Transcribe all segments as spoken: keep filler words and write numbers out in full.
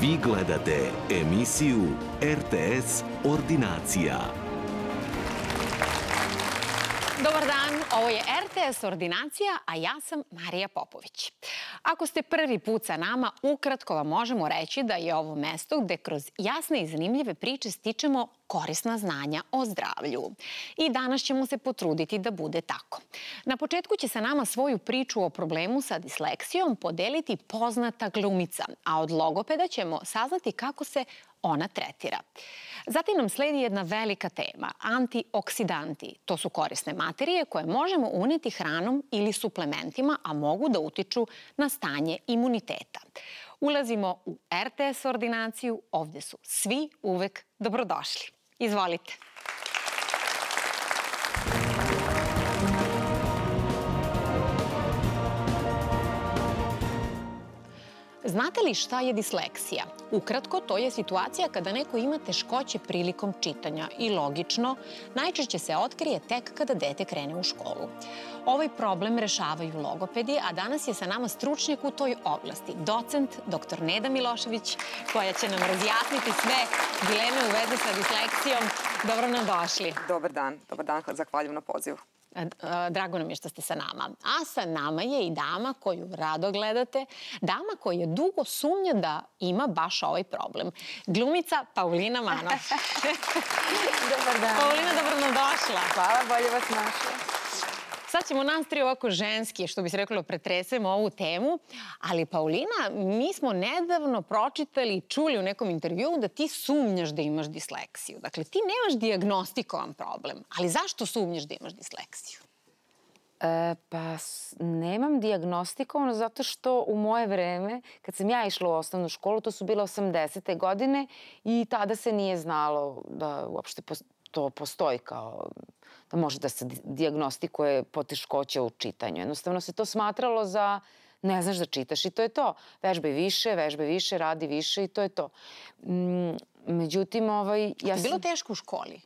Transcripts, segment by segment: Vi gledate emisiju R T S Ordinacija. Dobar dan, ovo je R T S Ordinacija, a ja sam Marija Popović. Ako ste prvi put sa nama, ukratko vam možemo reći da je ovo mesto gde kroz jasne i zanimljive priče stičemo korisna znanja o zdravlju. I danas ćemo se potruditi da bude tako. Na početku će sa nama svoju priču o problemu sa disleksijom podeliti poznata glumica, a od logopeda ćemo saznati kako se ona tretira. Zatim nam sledi jedna velika tema, antioksidanti. To su korisne materije koje možemo uneti hranom ili suplementima, a mogu da utiču na stanje imuniteta. Ulazimo u R T S Ordinaciju, ovdje su svi uvek dobrodošli. Izvolite. Znate li šta je disleksija? Ukratko, to je situacija kada neko ima teškoće prilikom čitanja i logično, najčešće se otkrije tek kada dete krene u školu. Ovaj problem rešavaju logopedi, a danas je sa nama stručnjak u toj oblasti, docent dr Neda Milošević, koja će nam razjasniti sve dileme u vezi sa disleksijom. Dobro nam došli. Dobar dan, dobar dan, zahvaljujem na pozivu. Drago nam je što ste sa nama. A sa nama je i dama koju rado gledate, dama koja je dugo sumnja da ima baš ovaj problem. Glumica Paulina Manoš. Dobar dan. Paulina, dobro nam došla. Hvala, bolje vas našla. Sad ćemo nas tri ovako ženski, što bi se reklo, pretresemo ovu temu. Ali, Paulina, mi smo nedavno pročitali i čuli u nekom intervjuu da ti sumnjaš da imaš disleksiju. Dakle, ti nemaš dijagnostikovan problem. Ali zašto sumnjaš da imaš disleksiju? Pa, nemam diagnostikovano zato što u moje vreme, kad sam ja išla u osnovnu školu, to su bile osamdesete godine i tada se nije znalo da uopšte to postoji kao... da može da se dijagnostikuje poteškoća u čitanju. Jednostavno se to smatralo za ne znaš da čitaš i to je to. Vežbaj više, vežbaj više, radi više i to je to. Međutim, ovaj... Je bilo teško u školi?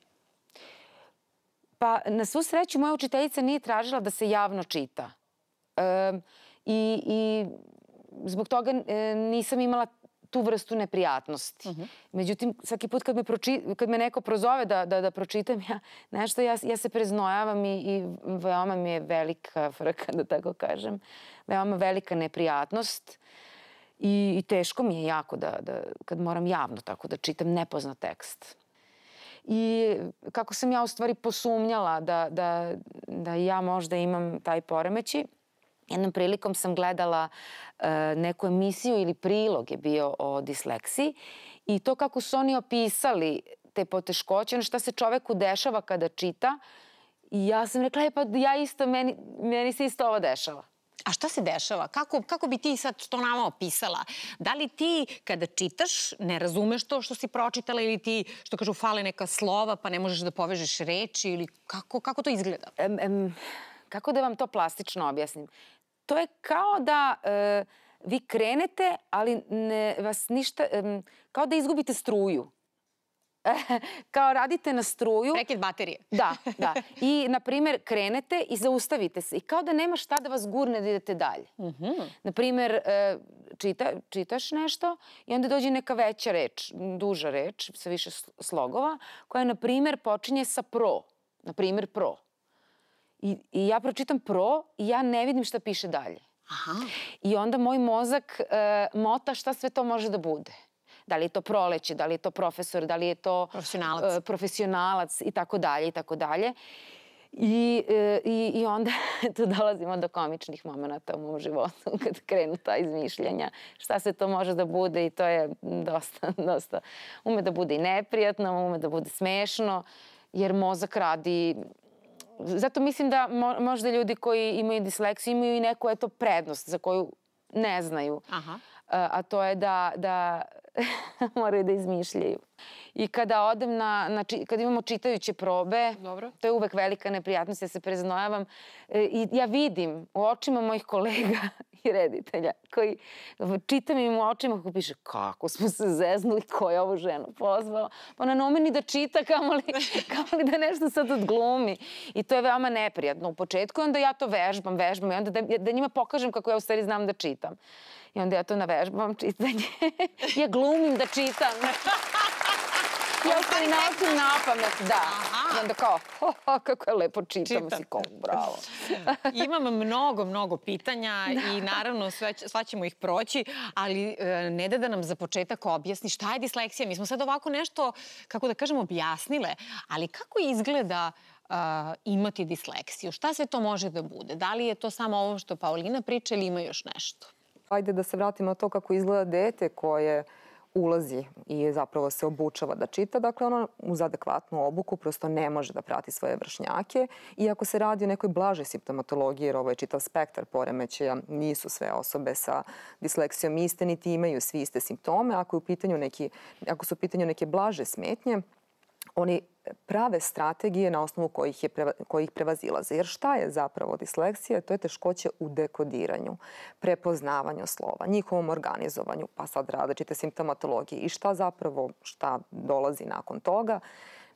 Pa, na svu sreću, moja učiteljica nije tražila da se javno čita. I zbog toga nisam imala tu vrstu neprijatnosti. Međutim, svaki put kad me neko prozove da pročitam nešto, ja se preznojavam i veoma mi je velika frka, da tako kažem. Veoma velika neprijatnost i teško mi je jako kad moram javno tako da čitam nepoznat tekst. I kako sam ja u stvari posumnjala da ja možda imam taj poremećaj, jednom prilikom sam gledala neku emisiju ili prilog je bio o disleksiji i to kako su oni opisali te poteškoće, ono šta se čoveku dešava kada čita. I ja sam rekla, pa ja isto, meni se isto ovo dešava. A šta se dešava? Kako bi ti sad to nama opisala? Da li ti kada čitaš ne razumeš to što si pročitala ili ti, što kažu, fale neka slova pa ne možeš da povežeš reči ili kako to izgleda? Kako da vam to plastično objasnim? To je kao da vi krenete, ali vas ništa... Kao da izgubite struju. Kao radite na struju... Prekid baterije. Da, da. I, na primjer, krenete i zaustavite se. I kao da nema šta da vas gurne da idete dalje. Na primjer, čitaš nešto i onda dođe neka veća reč, duža reč, sa više slogova, koja, na primjer, počinje sa pro. Na primjer, pro. I ja pročitam pro i ja ne vidim šta piše dalje. I onda moj mozak mota šta sve to može da bude. Da li je to proleće, da li je to profesor, da li je to profesionalac i tako dalje i tako dalje. I onda tu dolazimo do komičnih momenta u mom životu kad krenu ta izmišljanja. Šta sve to može da bude i to je dosta, dosta. Ume da bude i neprijatno, ume da bude smešno jer mozak radi... Zato mislim da možda ljudi koji imaju disleksiju imaju i neku prednost za koju ne znaju. A to je da moraju da izmišljaju. I kada imamo čitajuće probe, to je uvek velika neprijatnost, ja se preznojavam. Ja vidim u očima mojih kolega i reditelja koji čitam im u očima kako piše kako smo se zeznuli, ko je ovu ženu pozvala. Ona ne ume ni da čita, kamoli da nešto sad odglumi. I to je veoma neprijatno u početku. Onda ja to vežbam, vežbam i onda da njima pokažem kako ja u stvari znam da čitam. I onda ja to navežbam čitanje. Ja glumim da čitam. Ja to i nosim na pamet, da. I onda kao, kako je lepo čitam. Bravo. Imam mnogo, mnogo pitanja i naravno sva ćemo ih proći, ali ne da da nam za početak objasni šta je disleksija. Mi smo sad ovako nešto, kako da kažem, objasnile, ali kako izgleda imati disleksiju? Šta sve to može da bude? Da li je to samo ovo što Paulina priča ili ima još nešto? Ajde da se vratimo na to kako izgleda dete koje ulazi i zapravo se obučava da čita. Dakle, ono uz adekvatnu obuku prosto ne može da prati svoje vršnjake. Iako se radi o nekoj blažoj simptomatologiji, jer ovo je čitav spektar poremećaja, nisu sve osobe sa disleksijom iste, niti imaju svi iste simptome. Ako su u pitanju neke blaže smetnje, oni prave strategije na osnovu kojih prevazilaze. Jer šta je zapravo disleksija? To je teškoće u dekodiranju, prepoznavanju slova, njihovom organizovanju, pa sad različite simptomatologije i šta zapravo, šta dolazi nakon toga.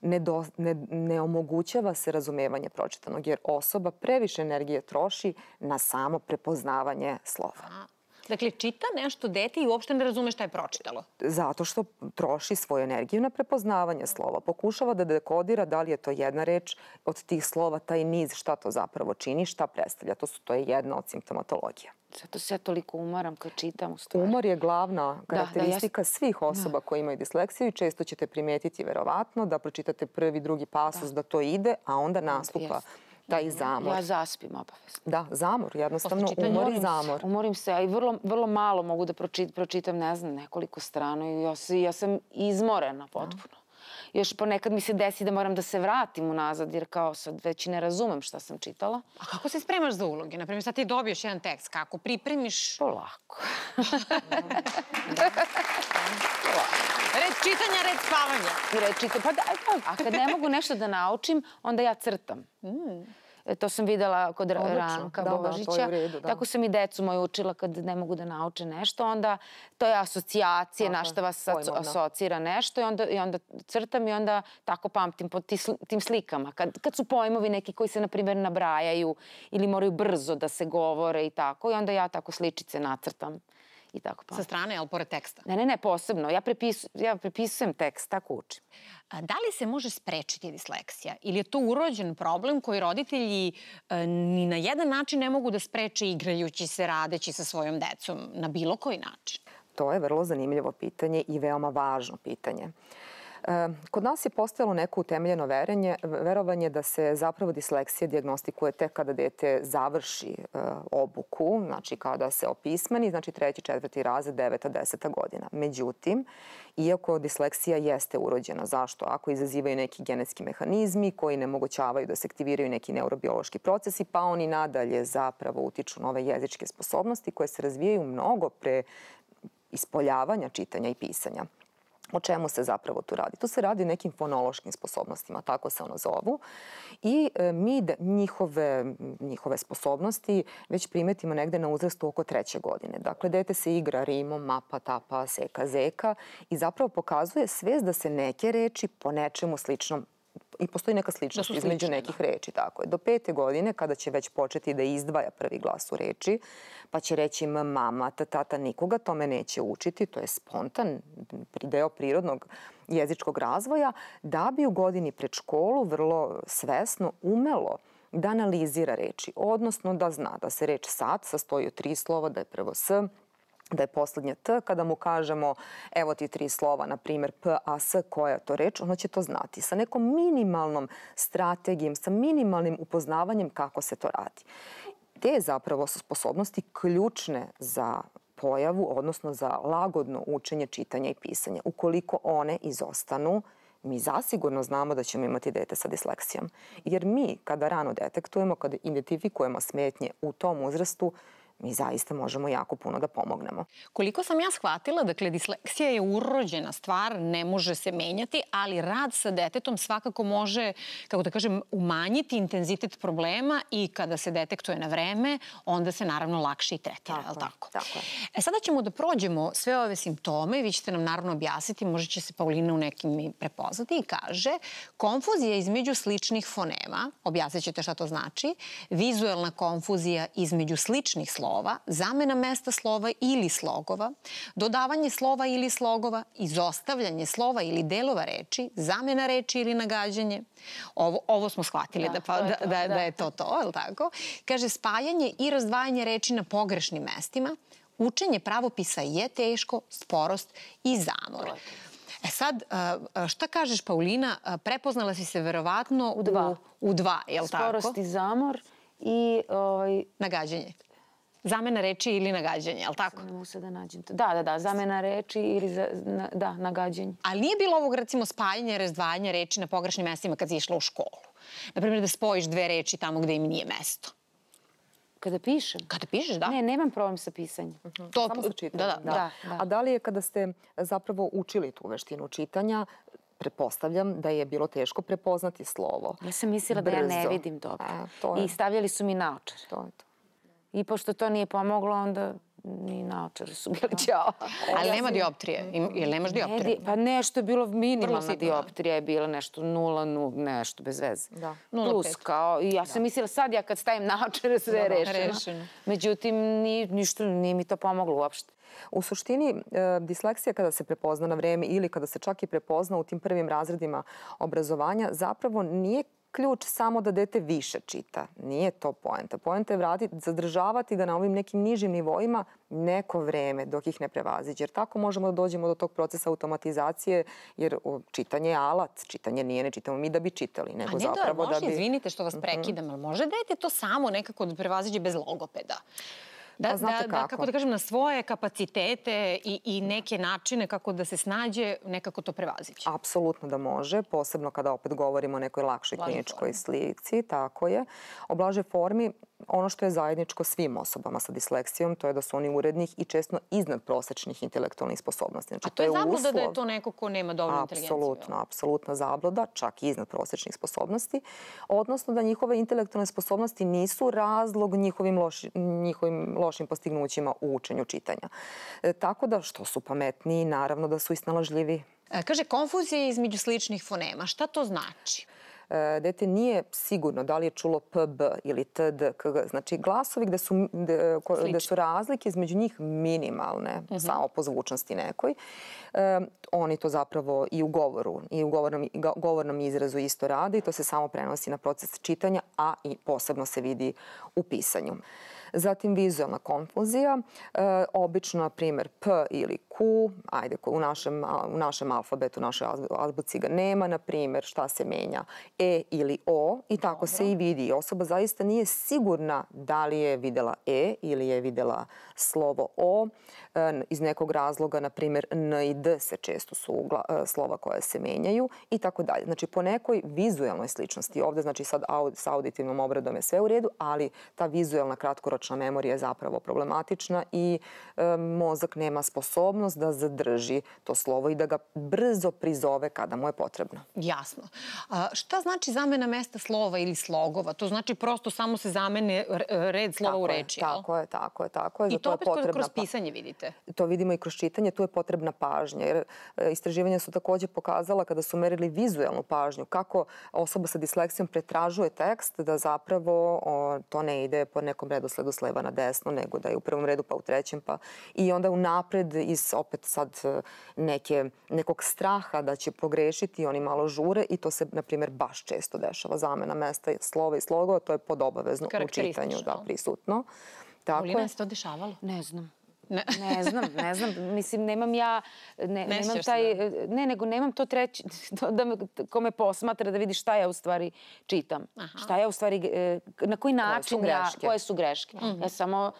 Ne, do, ne, ne omogućava se razumevanje pročitanog, jer osoba previše energije troši na samo prepoznavanje slova. Dakle, čita nešto dete i uopšte ne razume šta je pročitalo. Zato što troši svoju energiju na prepoznavanje slova. Pokušava da dekodira da li je to jedna reč od tih slova, taj niz, šta to zapravo čini, šta predstavlja. To, su, to je jedna od simptomatologija. Zato se ja toliko umaram kad čitam u stvari. Umor je glavna karakteristika svih osoba koje imaju disleksiju i često ćete primijetiti verovatno da pročitate prvi, drugi pasus, da to ide, a onda nastupa taj zamor. Ja zaspim obavezno. Da, zamor, jednostavno umor i zamor. Umorim se, a i vrlo malo mogu da pročitam, ne znam, nekoliko strana i ja sam izmorena potpuno. Još ponekad mi se desi da moram da se vratim unazad jer kao sad već i ne razumem šta sam čitala. A kako se spremaš za uloge? Naprimjer, sad ti dobiješ jedan tekst, kako pripremiš? Polako. Red čitanja, red spavanja. A kad ne mogu nešto da naučim, onda ja crtam. To sam videla kod Ranka Božića. Tako sam i decu moju učila kad ne mogu da nauče nešto. Onda to je asocijacije, na šta vas asocira nešto. I onda crtam i onda tako pamtim po tim slikama. Kad su pojmovi neki koji se, na primjer, nabrajaju ili moraju brzo da se govore i tako. I onda ja tako sličice nacrtam. Sa strane, ali pored teksta? Ne, ne, ne, posebno. Ja prepisujem tekst, tako učim. Da li se može sprečiti disleksija? Ili je to urođen problem koji roditelji ni na jedan način ne mogu da spreče igrajući se, radeći sa svojom decom, na bilo koji način? To je vrlo zanimljivo pitanje i veoma važno pitanje. Kod nas je postojalo neko utemeljeno verovanje da se zapravo disleksija dijagnostikuje tek kada dete završi obuku, znači kada se opismeni, znači treći, četvrti razred, deveta, deseta godina. Međutim, iako disleksija jeste urođena, zašto? Ako izazivaju neki genetski mehanizmi koji ne omogućavaju da se aktiviraju neki neurobiološki procesi, pa oni nadalje zapravo utiču na ove jezičke sposobnosti koje se razvijaju mnogo pre ispoljavanja čitanja i pisanja. O čemu se zapravo tu radi? Tu se radi o nekim fonološkim sposobnostima, tako se ono zovu. I mi njihove, njihove sposobnosti već primetimo negde na uzrastu oko treće godine. Dakle, dete se igra rimom, mapa, tapa, seka, zeka i zapravo pokazuje svest da se neke reči po nečemu sličnom i postoji neka sličnost između nekih reči. Tako je. Do pete godine, kada će već početi da izdvaja prvi glas u reči, pa će reći mama, tata, nikoga tome neće učiti, to je spontan deo prirodnog jezičkog razvoja, da bi u godini pred školu vrlo svesno umelo da analizira reči, odnosno da zna da se reč sat sastoji od tri slova, da je prvo s, da je poslednje T, kada mu kažemo evo ti tri slova, na primjer P, A, S, koja je to reč, ono će to znati sa nekom minimalnom strategijom, sa minimalnim upoznavanjem kako se to radi. Te zapravo su sposobnosti ključne za pojavu, odnosno za lagodno učenje čitanja i pisanja. Ukoliko one izostanu, mi zasigurno znamo da ćemo imati dete sa disleksijom. Jer mi, kada rano detektujemo, kada identifikujemo smetnje u tom uzrastu, mi zaista možemo jako puno da pomognemo. Koliko sam ja shvatila, dakle, disleksija je urođena stvar, ne može se menjati, ali rad sa detetom svakako može, kako da kažem, umanjiti intenzitet problema i kada se detektuje na vreme, onda se naravno lakše i tretira, je li tako? Tako je. E, sada ćemo da prođemo sve ove simptome i vi ćete nam naravno objasniti, možda će se Paulina u nekim i prepoznati i kaže, konfuzija između sličnih fonema, objasnit ćete šta to znači, vizuelna konfuzija između sličnih slova, slova, zamena mesta slova ili slogova, dodavanje slova ili slogova, izostavljanje slova ili delova reči, zamena reči ili nagađanje. Ovo, ovo smo shvatili da, da, da, da, da je to to, je li tako? Kaže, spajanje i razdvajanje reči na pogrešnim mestima, učenje pravopisa je teško, sporost i zamor. E sad, šta kažeš, Paulina, prepoznala si se verovatno u dva, u, u dva, je li tako? Sporost i zamor i... Ovaj... Nagađanje. Zamena reči ili nagađanje, je li tako? Ne mogu se da nađem to. Da, da, da, zamena reči ili za, na, da, nagađanje. Ali nije bilo ovog, recimo, spajanja i razdvajanja reči na pogrešnim mestima kad si išla u školu. Naprimjer, da spojiš dve reči tamo gde im nije mesto. Kada pišem? Kada pišeš, da. Ne, nemam problem sa pisanjem. Samo sa čitanjem. A da li je kada ste zapravo učili tu veštinu čitanja, pretpostavljam da je bilo teško prepoznati slovo? Ja sam mislila da ja ne vidim dobro. I stavljali su mi naočare. To je to. I pošto to nije pomoglo, onda ni naočare su bili ćao. Ali nema dioptrije? Ili nemaš dioptrije? Pa nešto je bilo, minimalna dioptrija je bila nešto nula, nešto bez veze. Plus kao, ja sam mislila sad ja kad stavim naočare sve je rešeno. Međutim, ništa nije mi to pomoglo uopšte. U suštini, disleksija kada se prepozna na vreme ili kada se čak i prepozna u tim prvim razredima obrazovanja, zapravo nije ključ samo da dete više čita. Nije to poenta. Poenta je vratiti, zadržavati ga na ovim nekim nižim nivoima neko vreme dok ih ne prevaziđe. Jer tako možemo da dođemo do tog procesa automatizacije, jer čitanje je alat. Čitanje nije, ne čitamo mi da bi čitali, nego zapravo da bi... A ne, može, izvinite što vas prekidam, ali može dete to samo nekako da prevaziđe bez logopeda. Da, kako da kažem, na svoje kapacitete i neke načine kako da se snađe, nekako to prevazići. Apsolutno da može, posebno kada opet govorimo o nekoj lakšoj kliničkoj slici, tako je. O blažoj formi, ono što je zajedničko svim osobama sa disleksijom, to je da su oni urednih i često iznad prosečnih intelektualnih sposobnosti. A to je zabluda da je to neko ko nema dovoljnu inteligenciju? Apsolutno, apsolutna zabluda, čak i iznad prosečnih sposobnosti. Odnosno da njihove intelektualne sposobnosti nisu razlog njihovim lošim lošim postignućima u učenju čitanja. Tako da, što su pametniji, naravno da su i snalažljivi. Kaže, konfuzija između sličnih fonema. Šta to znači? Dete nije sigurno da li je čulo pb ili td, kg. Znači, glasovi gde su, gde su razlike između njih minimalne, uh-huh. samo po zvučnosti nekoj. E, oni to zapravo i u govoru, i u govornom, govornom izrazu isto rade i to se samo prenosi na proces čitanja, a i posebno se vidi u pisanju. Zatim vizualna konfuzija, e, obično, na primjer, P ili Q, ajde, u našem, u našem alfabetu, u našoj azbuci ga nema, na primjer, šta se menja, E ili O, i tako Dobro. se i vidi. Osoba zaista nije sigurna da li je videla E ili je videla slovo O. E, iz nekog razloga, na primjer, N i D se često su ugla, e, slova koja se menjaju i tako dalje. Znači, po nekoj vizualnoj sličnosti, ovdje, znači, sad aud, s auditivnom obradom je sve u redu, ali ta vizualna kratkoročna memorija je zapravo problematična i e, mozak nema sposobnost da zadrži to slovo i da ga brzo prizove kada mu je potrebno. Jasno. A šta znači zamena mesta slova ili slogova? To znači prosto samo se zamene red slova tako u reči. Je, tako je, tako je, tako je. I to opet je kroz pisanje vidite? To vidimo i kroz čitanje. Tu je potrebna pažnja. Jer istraživanja su također pokazala kada su merili vizualnu pažnju kako osoba sa disleksijom pretražuje tekst da zapravo o, to ne ide po nekom redosledu s leva na desno, nego da je u prvom redu pa u trećem pa i onda unapred iz opet sad neke, nekog straha da će pogrešiti oni malo žure i to se, na primjer, baš često dešava. Zamena mesta, slova i slogova, to je podobavezno u čitanju da prisutno. Paulina, je se to dešavalo? Ne znam. Ne. ne znam, ne znam. Mislim, nemam ja... Ne, nemam taj, ne nego nemam to treći... To da me, ko me posmatra da vidi šta ja u stvari čitam. Aha. Šta ja u stvari... Na koji način koje ja... Koje su greške. Mhm. Ja samo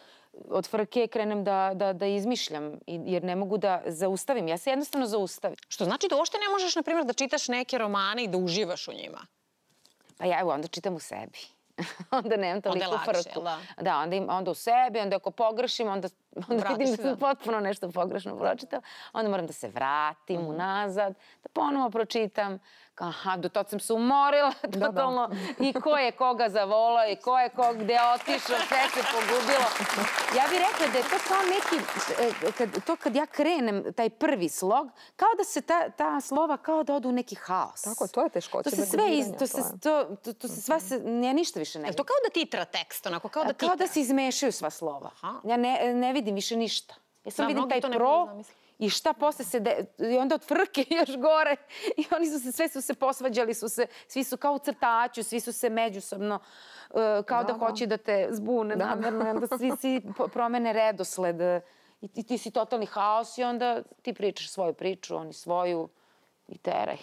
od frke krenem da, da, da izmišljam, jer ne mogu da zaustavim. Ja se jednostavno zaustavim. Što znači da uopšte ne možeš, na primjer, da čitaš neke romane i da uživaš u njima? Pa ja evo, onda čitam u sebi. Onda nemam toliko frku. Da, onda u sebi, onda ako pogrešim, onda vidim da sam potpuno nešto pogrešno pročitala. Onda moram da se vratim unazad, da ponovo pročitam. Aha, do toga sam se umorila totalno. I ko je koga zavolao i ko je koga gde otišao, sve se pogubilo. Ja bih rekla da je to kao neki, to kad ja krenem taj prvi slog, kao da se ta slova kao da odu u neki haos. Tako, to je teškoće. To se sve, to se, to se sve, ja ništa više više ne vidim. To kao da titra tekst, onako kao da titra. Kao da se izmešaju sva slova. Ja ne vidim više ništa. Ja sam vidim taj pro i šta posle se... I onda od frke još gore. I oni su se, sve su se posvađali, svi su kao u crtaću, svi su se međusobno kao da hoće da te zbune namerno. Onda svi promene redosled. I ti si totalni haos i onda ti pričaš svoju priču, oni svoju. I teraj.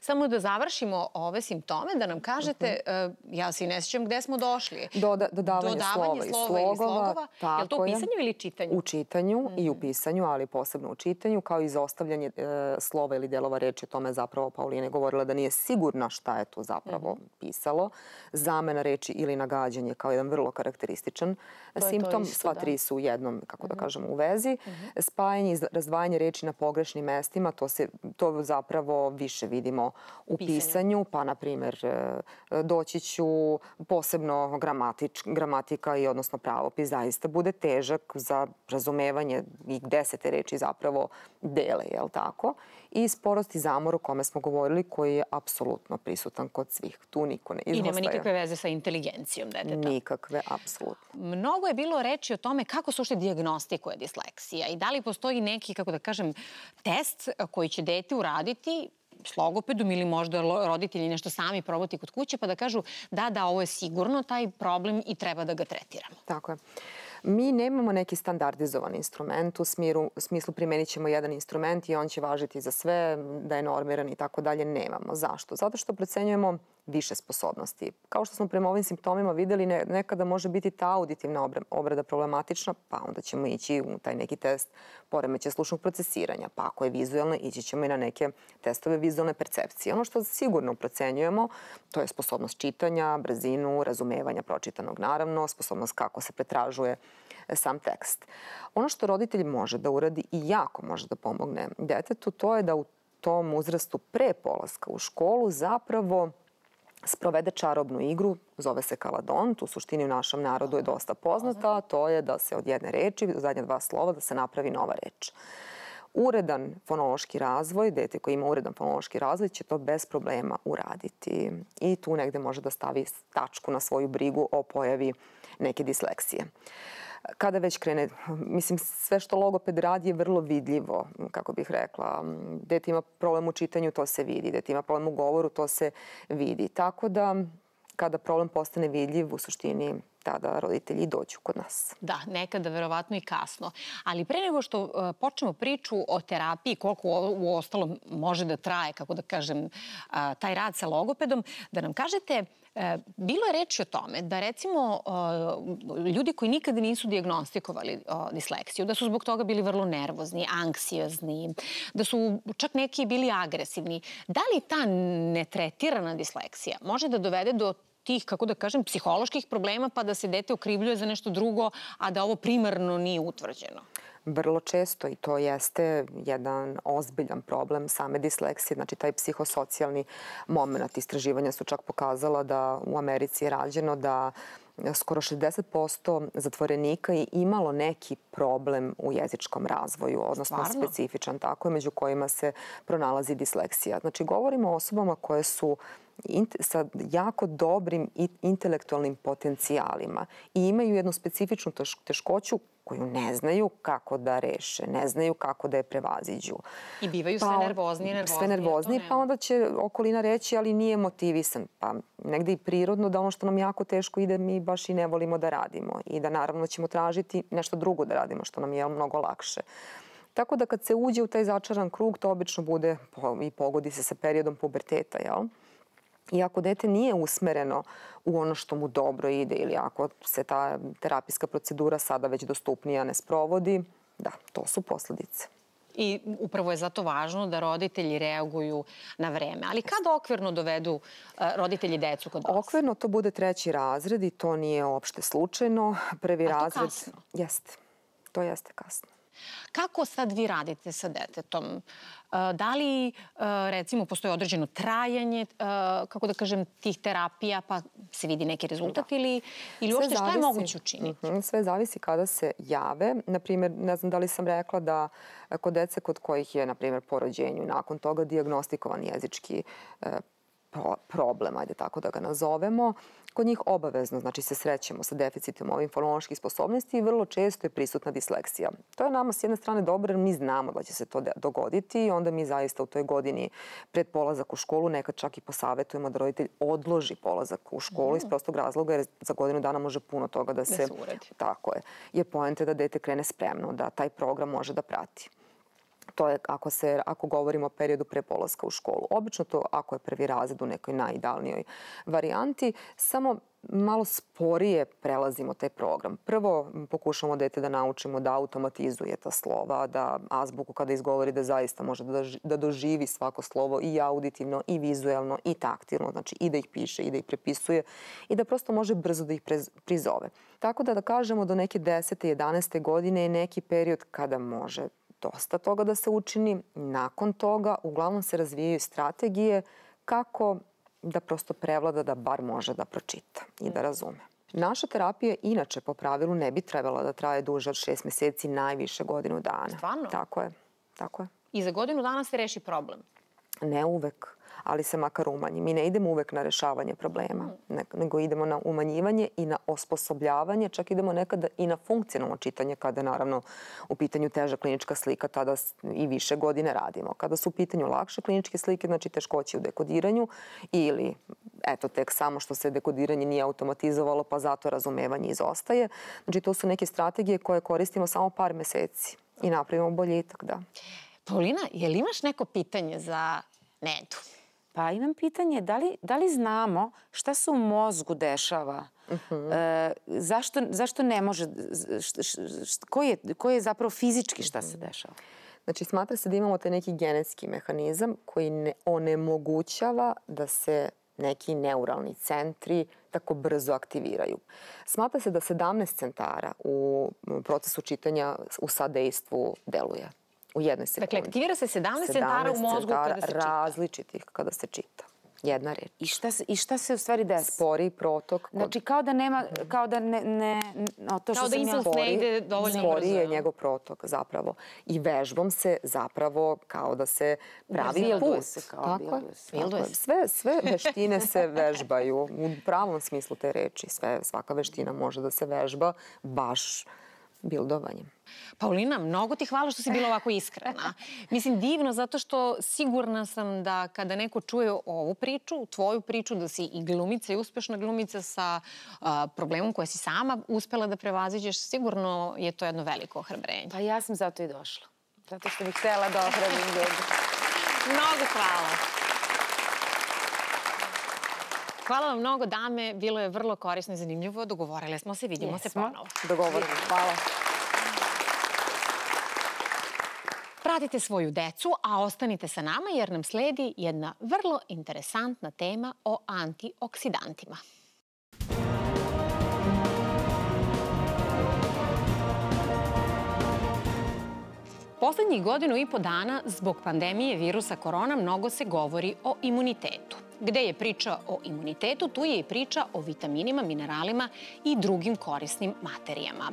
Samo da završimo ove simptome, da nam kažete, ja se i ne sjećam gde smo došli. Dodavanje slova i slogova. Je li to u pisanju ili čitanju? U čitanju i u pisanju, ali posebno u čitanju, kao i zaostavljanje slova ili delova reči. O tome zapravo Paulina je govorila da nije sigurna šta je to zapravo pisalo. Zamena reči ili nagađanje kao jedan vrlo karakterističan simptom. Sva tri su u jednom, kako da kažemo, u vezi. Spajanje i razdvajanje reči na pogrešnim mestima, to zapravo više vidimo u pisanju, pa na primjer doći ću posebno gramatika i odnosno pravopis zaista bude težak za razumevanje i gde se te reči zapravo dele, je li tako? I sporost i zamor o kome smo govorili koji je apsolutno prisutan kod svih. Tu niko ne izostaje. I nema nikakve veze sa inteligencijom deteta. Nikakve, apsolutno. Mnogo je bilo reči o tome kako se uopšte dijagnostikuje disleksija i da li postoji neki, kako da kažem, test koji će dete uraditi s logopedom ili možda roditelji nešto sami probati kod kuće pa da kažu da, da, ovo je sigurno taj problem i treba da ga tretiramo. Tako je. Mi nemamo neki standardizovan instrument, u smislu primenit ćemo jedan instrument i on će važiti za sve, da je normiran i tako dalje, nemamo. Zašto? Zato što procenjujemo više sposobnosti. Kao što smo prema ovim simptomima videli, nekada može biti ta auditivna obrada problematična, pa onda ćemo ići u taj neki test poremećaja slušnog procesiranja. Pa ako je vizualno, ići ćemo i na neke testove vizualne percepcije. Ono što sigurno procenjujemo, to je sposobnost čitanja, brzinu, razumevanja pročitanog, naravno, sposobnost kako se pretražuje sam tekst. Ono što roditelj može da uradi i jako može da pomogne detetu, to je da u tom uzrastu pre polaska u školu zapravo sprovede čarobnu igru, zove se kaladont, u suštini u našem narodu je dosta poznata, a to je da se od jedne reči, od zadnje dva slova, da se napravi nova reč. Uredan fonološki razvoj, dete koji ima uredan fonološki razvoj će to bez problema uraditi i tu negde može da stavi tačku na svoju brigu o pojavi neke disleksije. Kada već krene, mislim, sve što logoped radi je vrlo vidljivo, kako bih rekla. Dete ima problem u čitanju, to se vidi. Dete ima problem u govoru, to se vidi. Tako da, kada problem postane vidljiv, u suštini tada roditelji dođu kod nas. Da, nekada, verovatno i kasno. Ali pre nego što počnemo priču o terapiji, koliko u ostalom može da traje, kako da kažem, taj rad sa logopedom, da nam kažete... Bilo je reči o tome da, recimo, ljudi koji nikada nisu dijagnostikovali disleksiju, da su zbog toga bili vrlo nervozni, anksiozni, da su čak neki bili agresivni. Da li ta netretirana disleksija može da dovede do tih, kako da kažem, psiholoških problema pa da se dete okrivljuje za nešto drugo, a da ovo primarno nije utvrđeno? Vrlo često i to jeste jedan ozbiljan problem same disleksije, znači taj psihosocijalni moment. Istraživanja su čak pokazala da u Americi je rađeno da skoro šezdeset posto zatvorenika je imalo neki problem u jezičkom razvoju, odnosno specifičan, tako je, među kojima se pronalazi disleksija. Znači, govorimo o osobama koje su sa jako dobrim intelektualnim potencijalima i imaju jednu specifičnu teškoću koju ne znaju kako da reše, ne znaju kako da je prevaziđu. I bivaju sve nervozni i nervozni. Sve nervozni, pa onda će okolina reći, ali nije motivisan. Pa negde i prirodno da ono što nam jako teško ide, mi baš i ne volimo da radimo. I da naravno ćemo tražiti nešto drugo da radimo, što nam je mnogo lakše. Tako da kad se uđe u taj začaran krug, to obično bude i pogodi se sa periodom puberteta, jel? I ako dete nije usmereno u ono što mu dobro ide ili ako se ta terapijska procedura sada već dostupnija ne sprovodi, da, to su posledice. I upravo je zato važno da roditelji reaguju na vreme. Ali kada okvirno dovedu roditelji decu kod vas? Okvirno to bude treći razred i to nije uopšte slučajno. Prvi razred... A to kasno? Jeste. To jeste kasno. Kako sad vi radite sa detetom? Da li, recimo, postoje određeno trajanje, kako da kažem, tih terapija, pa se vidi neki rezultat ili uopšte šta je moguće učiniti? Sve zavisi kada se jave. Naprimjer, ne znam da li sam rekla da kod dece kod kojih je, na primjer, po rođenju nakon toga dijagnostikovan jezički problem, ajde tako da ga nazovemo, kod njih obavezno, znači, se srećemo sa deficitom ovih fonoloških sposobnosti i vrlo često je prisutna disleksija. To je nama s jedne strane dobro jer mi znamo da će se to dogoditi i onda mi zaista u toj godini pred polazak u školu nekad čak i posavetujemo da roditelj odloži polazak u školu iz prostog razloga jer za godinu dana može puno toga da se uradi. Tako je. Jer poenta je da dete krene spremno, da taj program može da prati. To je ako, se, ako govorimo o periodu pre polaska u školu. Obično to ako je prvi razred u nekoj najidealnijoj varijanti, samo malo sporije prelazimo taj program. Prvo pokušamo dete da naučimo da automatizuje ta slova, da azbuku kada izgovori da zaista može da doživi svako slovo i auditivno, i vizuelno, i taktilno, znači i da ih piše, i da ih prepisuje, i da prosto može brzo da ih prizove. Tako da da kažemo do neke desete, jedanaeste godine je neki period kada može dosta toga da se učini. Nakon toga uglavnom se razvijaju strategije kako da prosto prevlada da bar može da pročita i da razume. Naša terapija inače po pravilu ne bi trebala da traje duže od šest meseci, najviše godinu dana. Stvarno? Tako je. Tako je. I za godinu dana se reši problem? Ne uvek, ali se makar umanji. Mi ne idemo uvek na rešavanje problema, nego idemo na umanjivanje i na osposobljavanje, čak idemo nekada i na funkcionalno čitanje, kada je naravno u pitanju teža klinička slika, tada i više godine radimo. Kada su u pitanju lakše kliničke slike, znači teškoće u dekodiranju ili eto tek samo što se dekodiranje nije automatizovalo, pa zato razumevanje izostaje. Znači to su neke strategije koje koristimo samo par meseci i napravimo boljitak, da. Paulina, je li imaš neko pitanje za Nedu? Pa imam pitanje, da li, da li znamo šta se u mozgu dešava? Uh-huh. e, zašto, zašto ne može, š, š, š, koji, je, koji je zapravo fizički šta se dešava? Znači, smatra se da imamo taj neki genetski mehanizam koji ne onemogućava da se neki neuralni centri tako brzo aktiviraju. Smatra se da sedamnaest centara u procesu čitanja u sadejstvu deluje. U jednoj sekundi. Dakle, aktivira se sedamnaest centara u mozgu kada se čita. Različitih kada se čita. Jedna reč. I šta se, i šta se u stvari desi? Spori protok. Kod... Znači, kao da nema, kao da ne... ne no, to što kao da impuls ne ide dovoljno brzo. Spori je njegov protok, zapravo. I vežbom se zapravo kao da se pravi put. Tako je. Sve, sve veštine se vežbaju. U pravom smislu te reči. Sve, svaka veština može da se vežba baš bildovanjem. Paulina, mnogo ti hvala što si bila ovako iskrena. Mislim, divno, zato što sigurna sam da kada neko čuje ovu priču, tvoju priču, da si i glumica i uspešna glumica sa a, problemom koja si sama uspela da prevaziđeš, sigurno je to jedno veliko ohrabrenje. Pa ja sam zato i došla. Zato što bih htjela da ohrabrim ljudi. Mnogo hvala. Hvala vam mnogo, dame. Bilo je vrlo korisno i zanimljivo. Dogovorili smo se, vidimo yes, se ponovo. Dogovorili. Hvala. Pratite svoju decu, a ostanite sa nama jer nam sledi jedna vrlo interesantna tema o antioksidantima. Poslednjih godinu i po dana zbog pandemije virusa korona mnogo se govori o imunitetu. Gde je priča o imunitetu, tu je i priča o vitaminima, mineralima i drugim korisnim materijama.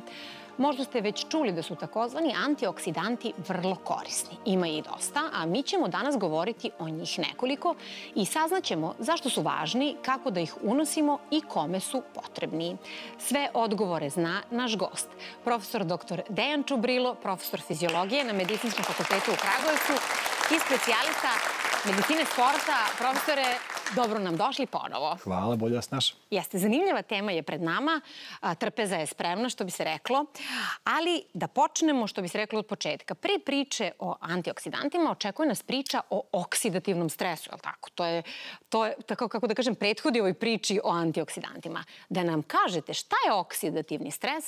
Možda ste već čuli da su takozvani antioksidanti vrlo korisni. Ima i dosta, a mi ćemo danas govoriti o njih nekoliko i saznaćemo zašto su važni, kako da ih unosimo i kome su potrebni. Sve odgovore zna naš gost, profesor doktor Dejan Čubrilo, profesor fiziologije na Medicinskom fakultetu u Kragujevcu i specijalista medicine sporta. Profesore, dobro nam došli ponovo. Hvala, bolje vas našao. Jeste, zanimljiva tema je pred nama. Trpeza je spremna, što bi se reklo. Ali da počnemo, što bi se reklo od početka. Pre priče o antioksidantima očekuje nas priča o oksidativnom stresu. To je, to je, tako kako da kažem, prethodi ovoj priči o antioksidantima. Da nam kažete šta je oksidativni stres,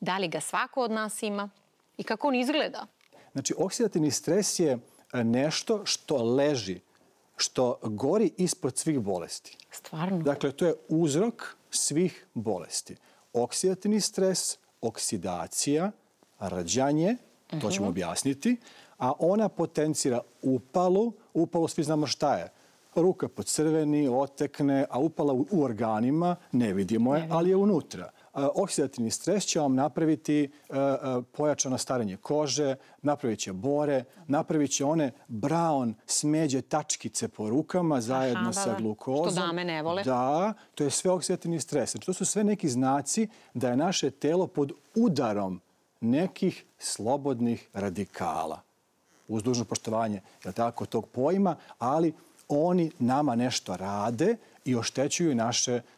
da li ga svako od nas ima i kako on izgleda. Znači, oksidativni stres je nešto što leži, što gori ispod svih bolesti. Stvarno? Dakle, to je uzrok svih bolesti. Oksidativni stres, oksidacija, rađanje, to ćemo objasniti, a ona potencira upalu. Upalu svi znamo šta je. Ruka pocrveni, otekne, a upala u organima, ne vidimo je, ali je unutra. oksidativni stres će vam napraviti pojačano starenje kože, napravit će bore, napravit će one brown smeđe tačkice po rukama zajedno sa glukozom. Što dame ne vole. Da, to je sve oksidativni stres. Znači, to su sve neki znaci da je naše telo pod udarom nekih slobodnih radikala. Uz dužno poštovanje tog pojma, ali oni nama nešto rade i oštećuju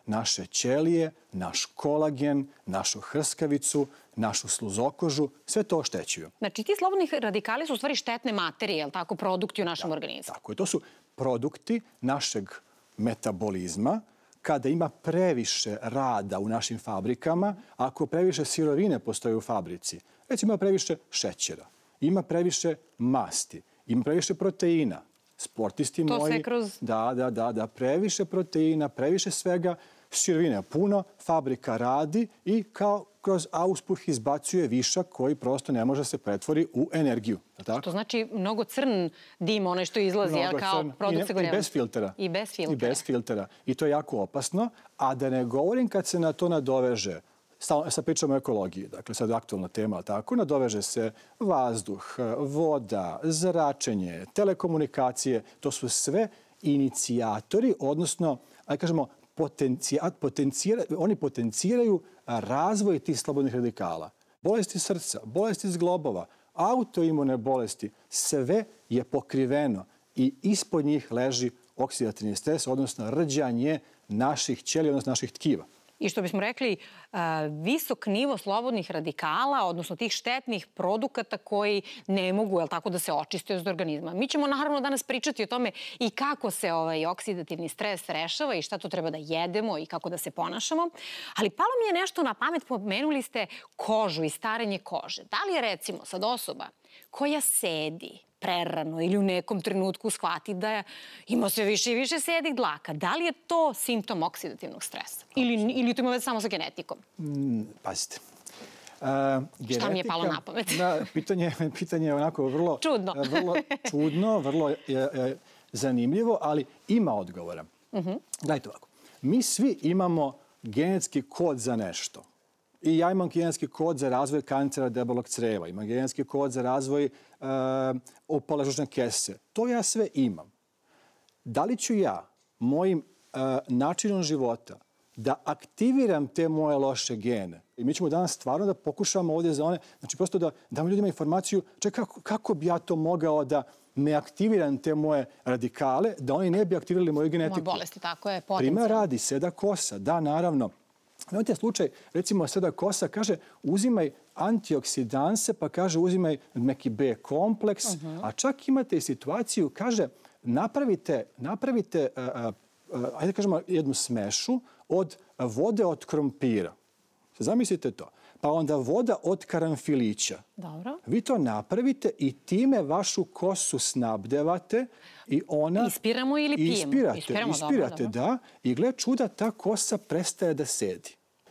naše ćelije, naš kolagen, našu hrskavicu, našu sluzokožu, sve to oštećuju. Znači, ti slobodni radikali su u stvari štetne materije, ali tako, produkti u našem organizmu. Tako je, to su produkti našeg metabolizma. Kada ima previše rada u našim fabrikama, ako previše sirovine postoje u fabrici, recimo ima previše šećera, ima previše masti, ima previše proteina. Sportisti moji... To sve kroz... Da, da, da, da. Previše proteina, previše svega, sirovine puno, fabrika radi i kao kroz auspuh izbacuje višak koji prosto ne može se pretvori u energiju. To znači mnogo crn dim, onaj što izlazi, kao produkt se goreva. I bez filtera. I bez filtera. I bez filtera. I to je jako opasno. A da ne govorim kad se na to nadoveže... Sad pričamo o ekologiji, dakle sad je aktualna tema, ali tako, nadoveže se vazduh, voda, zračenje, telekomunikacije, to su sve inicijatori, odnosno, ali kažemo, oni potenciraju razvoj tih slobodnih radikala. Bolesti srca, bolesti zglobova, autoimune bolesti, sve je pokriveno i ispod njih leži oksidativni stres, odnosno rđanje naših ćelija, odnosno naših tkiva. I što bismo rekli, visok nivo slobodnih radikala, odnosno tih štetnih produkata koji ne mogu da se očiste od organizma. Mi ćemo naravno danas pričati o tome i kako se ovaj oksidativni stres rešava i šta to treba da jedemo i kako da se ponašamo. Ali palo mi je nešto na pamet, pomenuli ste kožu i starenje kože. Da li je recimo sad osoba koja sedi prerano ili u nekom trenutku shvati da ima sve više i više sedih dlaka. Da li je to simptom oksidativnog stresa? Ili to ima već samo sa genetikom? Pazite. Šta mi je palo na pamet? Pitanje je onako vrlo čudno, vrlo zanimljivo, ali ima odgovora. Gledajte ovako. Mi svi imamo genetski kod za nešto. I ja imam genetski kod za razvoj kancera debelog creva, imam genetski kod za razvoj opale žučne kese. To ja sve imam. Da li ću ja mojim načinom života da aktiviram te moje loše gene? I mi ćemo danas stvarno da pokušamo ovdje za one, znači prosto da damo ljudima informaciju čekaj, kako bi ja to mogao da ne aktiviram te moje radikale, da oni ne bi aktivirali moju genetiku. Moje bolesti, tako je, potencijalno. Primjer radi, seda kosa, da, naravno. Na ovaj slučaj, recimo sada kosa kaže uzimaj antioksidanse, pa kaže uzimaj neki B kompleks, a čak imate i situaciju, kaže napravite, napravite, ajde kažemo jednu smešu od vode od krompira. Zamislite to. Pa onda voda od karanfilića. Dobro. Vi to napravite i time vašu kosu snabdevate i ona... Ispiramo ili pijemo? Ispirate, ispirate, da. I gled čuda, ta kosa prestaje da sedi.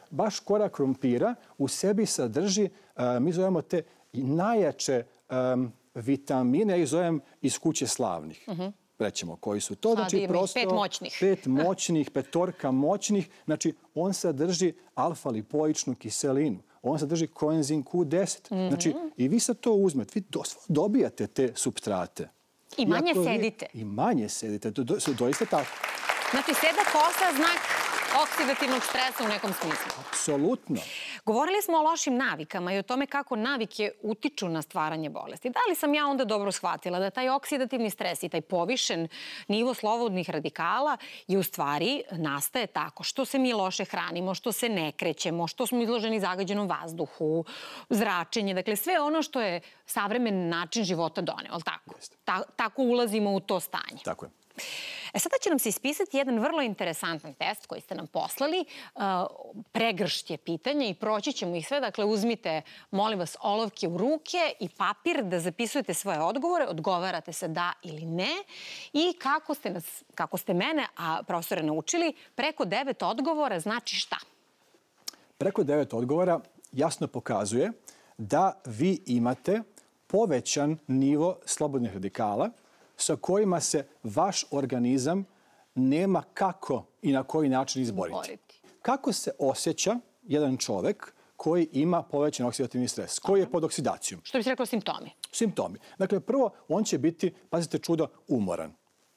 Baš kora krompira u sebi sadrži, mi zovemo te najjače vitamine, ja ih zovem iz kuće slavnih. Rećemo koji su to. Znači, prosto pet moćnih. Pet moćnih, petorka moćnih. Znači, on sadrži alfa-lipoičnu kiselinu. On sadrži koenzim Q deset. Znači, i vi sad to uzmete. Vi dobijate te supstrate. I manje sedite. I manje sedite. Doista tako. Znači, seda kosa znak oksidativnog stresa u nekom smislu. Apsolutno. Govorili smo o lošim navikama i o tome kako navike utiču na stvaranje bolesti. Da li sam ja onda dobro shvatila da taj oksidativni stres i taj povišen nivo slobodnih radikala je u stvari nastaje tako što se mi loše hranimo, što se ne krećemo, što smo izloženi zagađenom vazduhu, zračenje, dakle sve ono što je savremen način života doneo, ali tako? Tako ulazimo u to stanje. Tako je. E sada će nam se ispisati jedan vrlo interesantan test koji ste nam poslali. Pregršt je pitanja i proći ćemo ih sve. Dakle, uzmite, molim vas, olovke u ruke i papir da zapisujete svoje odgovore. Odgovarate se da ili ne. I kako ste nas, kako ste mene, a profesore, naučili, preko devet odgovora znači šta? Preko devet odgovora jasno pokazuje da vi imate povećan nivo slobodnih radikala sa kojima se vaš organizam nema kako i na koji način izboriti. Kako se osjeća jedan čovek koji ima povećan oksidativni stres, koji je pod oksidacijom. Što bi se rekao simptomi? Simptomi. Dakle, prvo, on će biti, pazite čudo, umoran.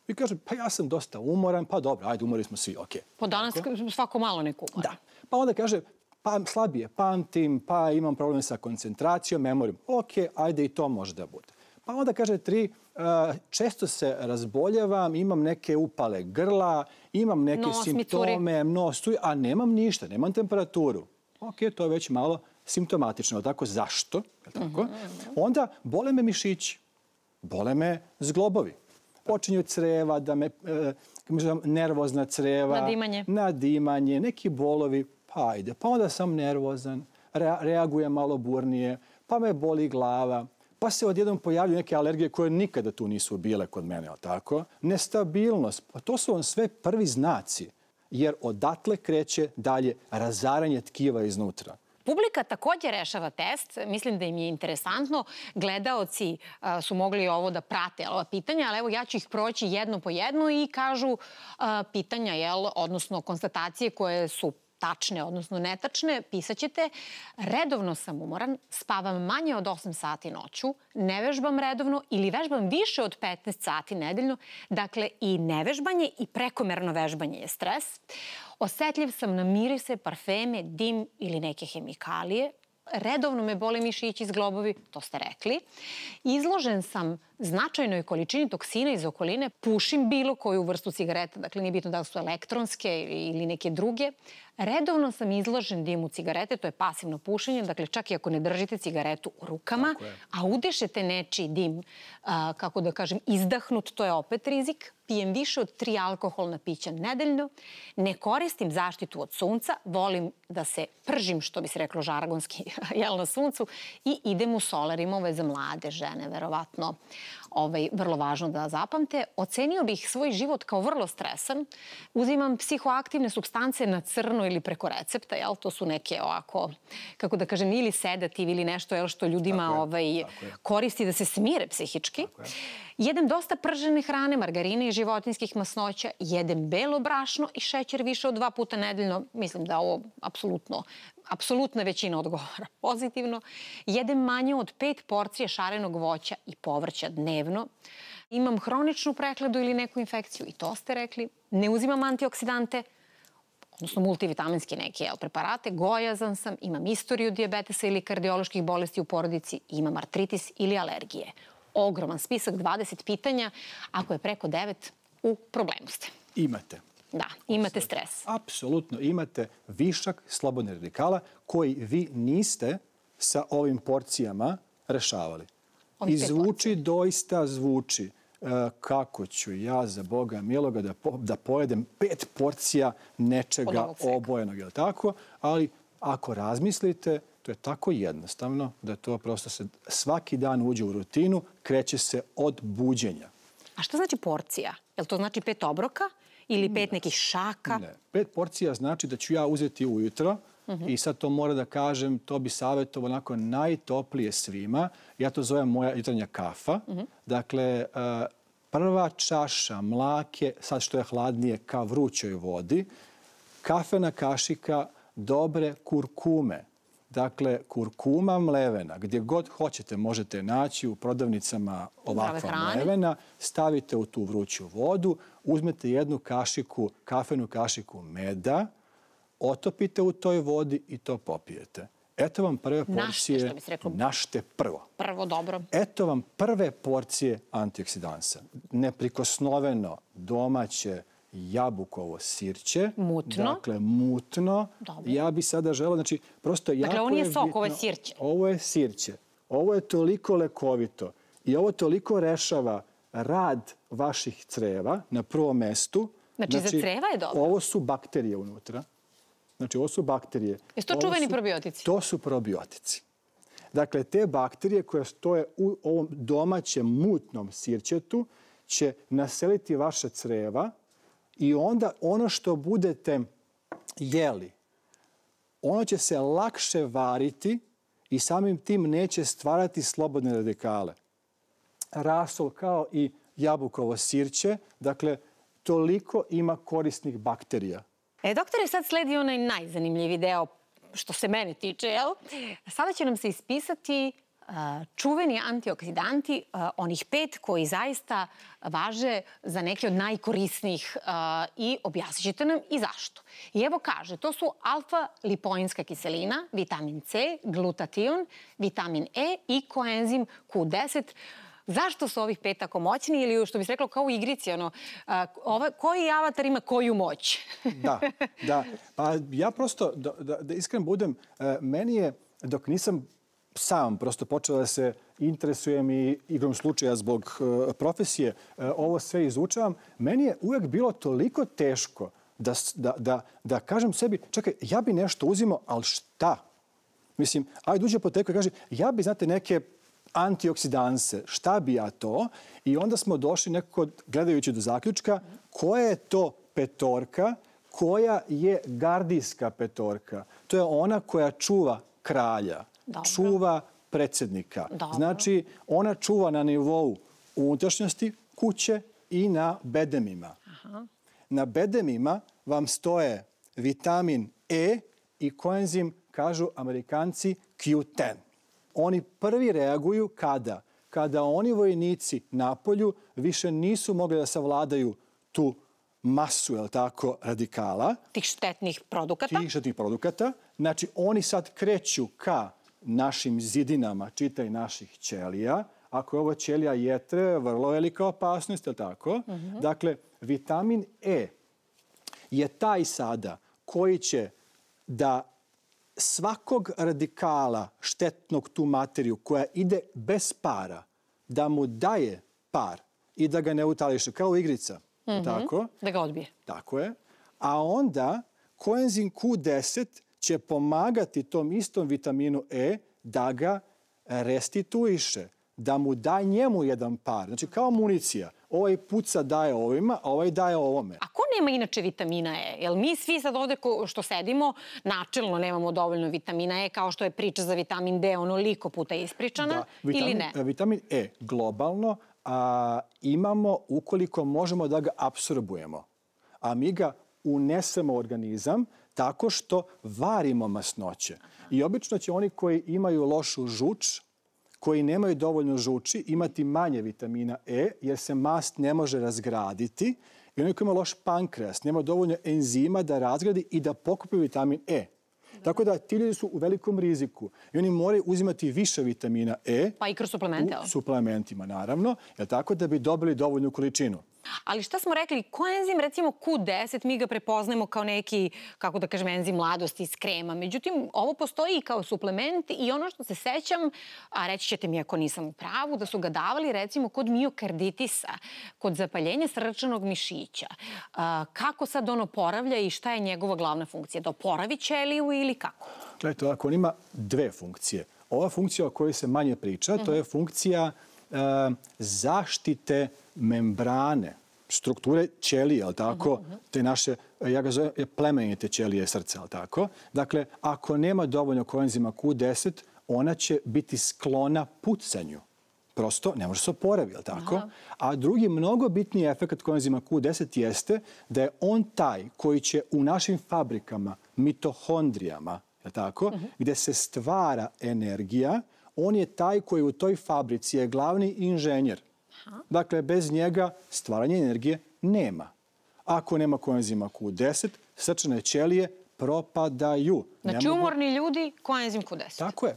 I kaže, pa ja sam dosta umoran, pa dobro, ajde, umori smo svi, okej. Po danas svako malo neko umori. Da. Pa onda kaže, pa slabije pamtim, pa imam probleme sa koncentracijom, memorijom. Okej, ajde, i to može da bude. Pa onda kaže tri, često se razboljevam, imam neke upale grla, imam neke simptome, nosu, a nemam ništa, nemam temperaturu. Ok, to je već malo simptomatično. Tako, zašto? Onda bole me mišići, bole me zglobovi. Počinju creva, nervozna creva, nadimanje, neki bolovi, pa ajde. Pa onda sam nervozan, reagujem malo burnije, pa me boli glava. Pa se odjednom pojavljuju neke alergije koje nikada tu nisu bile kod mene, ali tako? Nestabilnost, pa to su vam sve prvi znaci, jer odatle kreće dalje razaranje tkiva iznutra. Publika također rešava test. Mislim da im je interesantno. Gledaoci su mogli ovo da prate, ova pitanja, ali evo ja ću ih proći jedno po jedno i kažu pitanja, odnosno konstatacije koje su tačne, odnosno netačne, pisat ćete: redovno sam umoran, spavam manje od osam sati noću, ne vežbam redovno ili vežbam više od petnaest sati nedeljno. Dakle, i nevežbanje i prekomerno vežbanje je stres. Osetljiv sam na mirise, parfeme, dim ili neke hemikalije. Redovno me bole mišići, zglobovi, to ste rekli. Izložen sam značajnoj količini toksina iz okoline, pušim bilo koju vrstu cigareta, dakle nije bitno da li su elektronske ili neke druge. Redovno sam izložen dimu cigarete, to je pasivno pušenje, dakle čak i ako ne držite cigaretu u rukama, a udišete nečiji dim, kako da kažem, izdahnut, to je opet rizik. Pijem više od tri alkoholna pića nedeljno, ne koristim zaštitu od sunca, volim da se pržim, što bi se reklo žargonski, jel, na suncu, i idem u solarima, ovo je za mlade žene, verovatno, vrlo važno da zapamte. Ocenio bih svoj život kao vrlo stresan, uzimam psihoaktivne supstance na crno ili preko recepta, jel, to su neke ovako, kako da kažem, ili sedativ ili nešto, jel, što ljudima koristi da se smire psihički. Jedem dosta pržene hrane, margarine i životinskih masnoća, jedem belo brašno i šećer više od dva puta nedeljno. Mislim da ovo apsolutno, apsolutna većina odgovara pozitivno. Jedem manje od pet porcije šarenog voća i povrća dnevno. Imam hroničnu prekledu ili neku infekciju, i to ste rekli. Ne uzimam antioksidante, odnosno multivitaminske neke preparate. Gojazan sam, imam istoriju dijabetesa ili kardioloških bolesti u porodici, imam artritis ili alergije. Ogroman spisak, dvadeset pitanja. Ako je preko devet, u problemu ste. Imate. Da, imate stres. Apsolutno imate višak slobodnih radikala koji vi niste sa ovim porcijama rešavali. I zvuči, doista zvuči, kako ću ja za Boga miloga da pojedem pet porcija nečega obojenog, je li tako? Ali ako razmislite, to je tako jednostavno da to prosto se svaki dan uđe u rutinu, kreće se od buđenja. A što znači porcija? Je li to znači pet obroka ili pet nekih šaka? Ne. Pet porcija znači da ću ja uzeti ujutro, i sad to mora da kažem, to bi savjetovo onako najtoplije svima. Ja to zovem moja jutarnja kafa. Dakle, prva čaša mlake, sad što je hladnije, ka vrućoj vodi, kafena kašika dobre kurkume. Dakle, kurkuma mlevena, gdje god hoćete možete naći u prodavnicama ovakva mlevena, stavite u tu vruću vodu, uzmete jednu kašiku, kafenu kašiku meda, otopite u toj vodi i to popijete. Eto vam prve porcije, našte prvo. Prvo, dobro. Eto vam prve porcije antioksidansa. Neprikosnoveno domaće jabukovo sirće. Mutno. Dakle, mutno. Ja bi sada želao, znači, prosto jako je bitno. Dakle, ovo nije sok, ovo je sirće. Ovo je sirće. Ovo je toliko lekovito i ovo toliko rešava rad vaših creva na prvom mestu. Znači, za creva je dobro. Ovo su bakterije unutra. Znači, ovo su bakterije. Jesu to čuveni probiotici? To su probiotici. Dakle, te bakterije koje stoje u ovom domaćem mutnom sirćetu će naseliti vaše creva i onda ono što budete jeli, ono će se lakše variti i samim tim neće stvarati slobodne radikale. Rasol kao i jabukovo sirće, dakle, toliko ima korisnih bakterija. E, doktore, sad sledi onaj najzanimljiviji deo što se mene tiče, jel? Sada će nam se ispisati čuveni antioksidanti, onih pet koji zaista važe za neke od najkorisnijih i objasnit ćete nam i zašto. I evo kaže, to su alfa-lipoinska kiselina, vitamin C, glutation, vitamin E i koenzim Q deset. Zašto su ovih pet tako moćni ili što bi se reklo kao u igrici, ono, koji avatar ima koju moć? Da, da. Pa ja prosto, da iskren budem, meni je, dok nisam sam prosto počela da se interesujem i igrom slučaja zbog profesije, ovo sve izučavam, meni je uvek bilo toliko teško da kažem sebi, čekaj, ja bi nešto uzimao, ali šta? Mislim, ajde uđe po teku i kaže, ja bi, znate, neke antioksidanse, šta bi ja to? I onda smo došli nekako, gledajući do zaključka, koja je to petorka, koja je gardijska petorka? To je ona koja čuva kralja, čuva predsjednika. Znači, ona čuva na nivou unutrašnjosti, kuće i na bedemima. Na bedemima vam stoje vitamin E i koenzim, kažu Amerikanci, Q deset. Oni prvi reaguju kada? Kada oni vojnici na polju više nisu mogli da savladaju tu masu, je li tako, radikala. Tih štetnih produkata. Tih štetnih produkata. Znači, oni sad kreću ka našim zidinama, čitaj naših ćelija. Ako je ovo ćelija jetre, vrlo velika opasnost, je li tako? Dakle, vitamin E je taj sada koji će da svakog radikala štetnog tu materiju koja ide bez para, da mu daje par i da ga ne utališe, kao igrica. Da ga odbije. Tako je. A onda koenzim Q deset će pomagati tom istom vitaminu E da ga restituiše, da mu da njemu jedan par. Znači kao municija. Ovaj puca daje ovima, a ovaj daje ovome. A ko nema inače vitamina E? Jer mi svi sad ovdje što sedimo, načelno nemamo dovoljno vitamina E, kao što je priča za vitamin D onoliko puta ispričana, ili ne? Vitamin E globalno imamo ukoliko možemo da ga apsorbujemo. A mi ga unesemo u organizam tako što varimo masnoće. I obično će oni koji imaju lošu žuč, koji nemaju dovoljno žuči, imati manje vitamina E, jer se mast ne može razgraditi. I oni koji imaju loš pankreas, nema dovoljno enzima da razgradi i da pokupi vitamin E. Tako da ti ljudi su u velikom riziku. I oni moraju uzimati više vitamina E. Pa i kroz suplemente. U suplementima, naravno. Tako da bi dobili dovoljnu količinu. Ali šta smo rekli, koenzim, recimo Q deset, mi ga prepoznajemo kao neki, kako da kažem, enzim mladosti iz krema. Međutim, ovo postoji i kao suplement i ono što se sećam, a reći ćete mi ako nisam u pravu, da su ga davali recimo kod miokarditisa, kod zapaljenja srčanog mišića. Kako sad ono oporavlja i šta je njegova glavna funkcija? Da oporavi ćeliju ili kako? Gledajte, ovako, on ima dve funkcije. Ova funkcija o kojoj se manje priča, to je funkcija zaštite membrane, strukture ćelije, te naše, ja ga zovem, plemenite ćelije srca. Dakle, ako nema dovoljno koenzima Q deset, ona će biti sklona pucanju. Prosto, ne može se oporavi. A drugi, mnogo bitniji efekt koenzima Q deset jeste da je on taj koji će u našim fabrikama, mitohondrijama, gde se stvara energija, on je taj koji u toj fabrici je glavni inženjer. Dakle, bez njega stvaranje energije nema. Ako nema koenzima Q deset, srčane ćelije propadaju. Znači, umorni ljudi, koenzim Q deset. Tako je.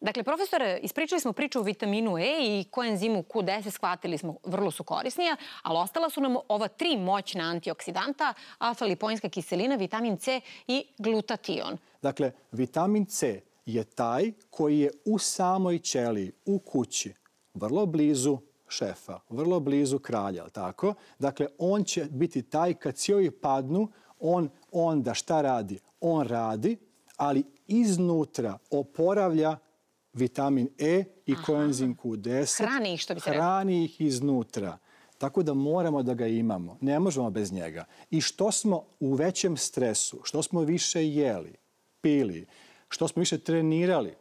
Dakle, profesore, ispričali smo priču o vitaminu E i koenzimu Q deset, shvatili smo, vrlo su korisnije, ali ostala su nam ova tri moćna antioksidanta, alfa-lipoinska kiselina, vitamin C i glutation. Dakle, vitamin C je taj koji je u samoj ćeliji, u kući, vrlo blizu šefa, vrlo blizu kralja, tako? Dakle, on će biti taj kad svi ovi padnu, on onda šta radi? On radi, ali iznutra oporavlja vitamin E i koenzim Q deset. Hrani ih, što bi se rekao. Hrani ih iznutra. Tako da moramo da ga imamo. Ne možemo bez njega. I što smo u većem stresu, što smo više jeli, pili, što smo više trenirali,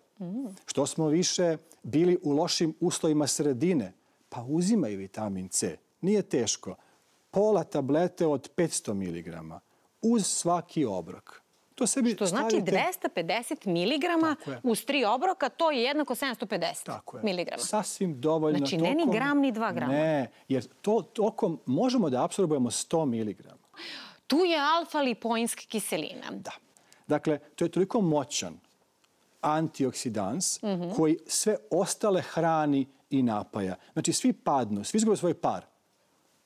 što smo više bili u lošim uslovima sredine, pa uzimaj vitamin C. Nije teško. Pola tablete od petsto miligrama uz svaki obrok. Što znači dvesta pedeset miligrama uz tri obroka, to je jednako sedamsto pedeset miligrama. Sasvim dovoljno. Znači ne ni gram, ni dva grama. Ne, jer tokom možemo da apsorbujemo sto miligrama. Tu je alfa-lipoinska kiselina. Da. Dakle, to je toliko moćan antioksidans koji sve ostale hrani i napaja. Znači, svi padnu, svi izgube svoj par.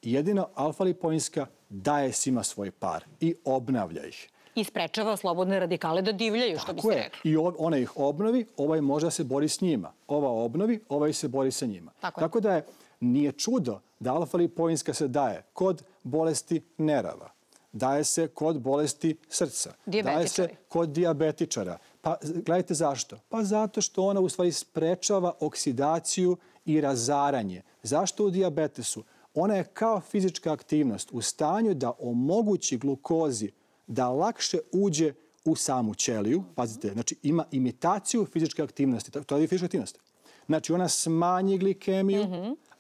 Jedino alfa-lipoinska daje svima svoj par i obnavlja ih. I sprečava slobodne radikale da divljaju, što biste rekli. I ona ih obnovi, ovaj može da se bori s njima. Ova obnovi, ovaj se bori sa njima. Tako da nije čudo da alfa-lipoinska se daje kod bolesti nerava, daje se kod bolesti srca, daje se kod dijabetičara. Pa gledajte zašto? Pa zato što ona u stvari sprečava oksidaciju i razaranje. Zašto u dijabetesu? Ona je kao fizička aktivnost u stanju da omogući glukozi da lakše uđe u samu ćeliju. Pazite, znači ima imitaciju fizičke aktivnosti. To je fizička aktivnost. Znači ona smanji glikemiju,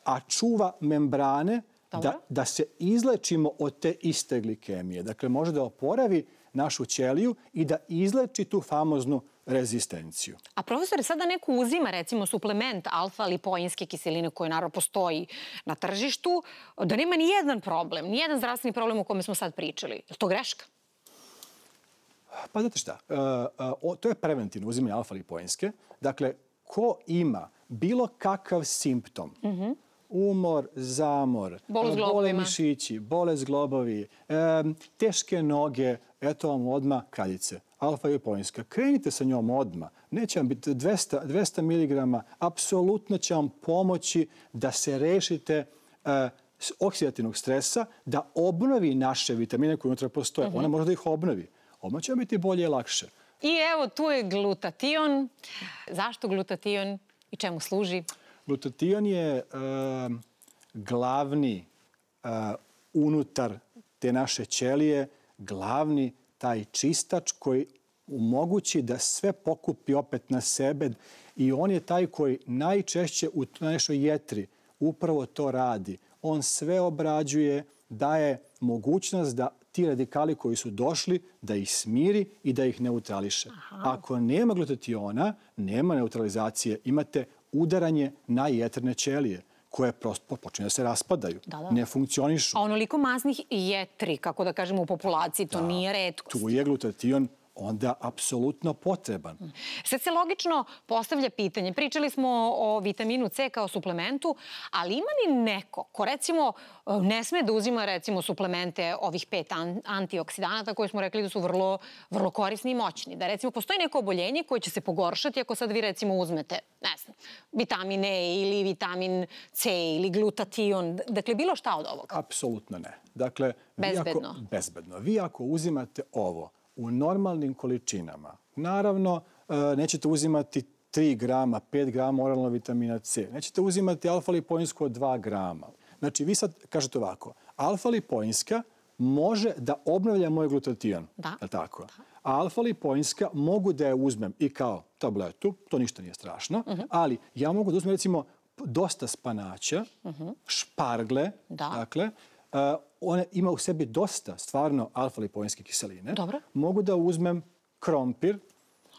a čuva membrane da se izlečimo od te iste glikemije. Dakle, može da oporavi našu ćeliju i da izleči tu famoznu rezistenciju. A profesore, sada neko uzima, recimo, suplement alfa-lipoinske kiseline koje naravno postoji na tržištu, da nema ni jedan problem, ni jedan zdravstveni problem o kome smo sad pričali. Je li to greška? Pa znate šta, to je preventivno uzimanje alfa-lipoinske. Dakle, ko ima bilo kakav simptom, umor, zamor, bole mišići, bole zglobovi, teške noge, eto vam odmah kraljice, alfa-lipoinska. Krenite sa njom odmah. Neće vam biti dvesta miligrama. Apsolutno će vam pomoći da se rešite oksidativnog stresa, da obnovi naše vitamine koje unutra postoje. Ona može da ih obnovi. Odmah će vam biti bolje i lakše. I evo, tu je glutation. Zašto glutation i čemu služi? Glutation je glavni unutar te naše ćelije, glavni taj čistač koji omogući da sve pokupi opet na sebe i on je taj koji najčešće u našoj jetri upravo to radi. On sve obrađuje, daje mogućnost da ti radikali koji su došli, da ih smiri i da ih neutrališe. Ako nema glutationa, nema neutralizacije, imate udaranje na jetrne ćelije koje prosto počinju da se raspadaju, ne funkcionišu. A onoliko masnih jetri, kako da kažemo u populaciji, to nije retkost. Tu je glutation onda apsolutno potreban. Sad se logično postavlja pitanje. Pričali smo o vitaminu C kao suplementu, ali ima li neko ko recimo ne sme da uzima recimo suplemente ovih pet antioksidanata koje smo rekli da su vrlo, vrlo korisni i moćni? Da recimo postoji neko oboljenje koje će se pogoršati ako sad vi recimo uzmete, ne znam, vitamin E ili vitamin C ili glutation, dakle bilo šta od ovoga? Apsolutno ne. Dakle, bezbedno. Bezbedno. Vi ako uzimate ovo u normalnim količinama, naravno, nećete uzimati tri grama, pet grama oralno vitamina C. Nećete uzimati alfa-lipoinsku od dva grama. Znači, vi sad kažete ovako, alfa-lipoinska može da obnavlja moj glutation. Da. A alfa-lipoinska mogu da je uzmem i kao tabletu, to ništa nije strašno, ali ja mogu da uzmem, recimo, dosta spanaća, špargle, dakle, one ima u sebi dosta stvarno alfa-lipoinske kiseline. Mogu da uzmem krompir,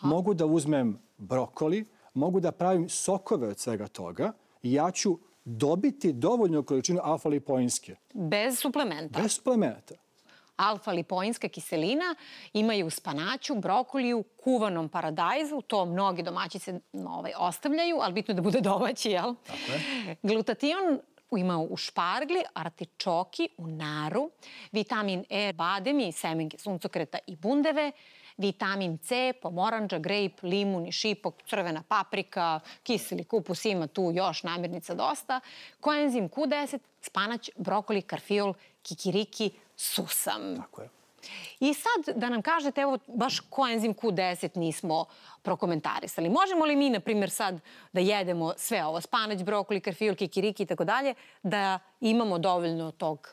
mogu da uzmem brokoli, mogu da pravim sokove od svega toga i ja ću dobiti dovoljnu količinu alfa-lipoinske. Bez suplementa? Bez suplementa. Alfa-lipoinska kiselina ima je u spanaću, brokoliju, kuvanom paradajzu. To mnogi domaćice ostavljaju, ali bitno je da bude domaći, jel? Tako je. Glutation ima u špargli, artičoki, u naru, vitamin E, bademi, semenke suncokreta i bundeve, vitamin C, pomoranđa, grejp, limun i šipok, crvena paprika, kiseli kupus, ima tu još namirnica dosta, koenzim Q deset, spanać, brokoli, karfiol, kikiriki, susam. Tako je. I sad da nam kažete, evo, baš koenzim Q deset nismo prokomentarisali. Možemo li mi, na primjer, sad da jedemo sve ovo, spanać, brokoli, karfiol, kikiriki i tako dalje, da imamo dovoljno tog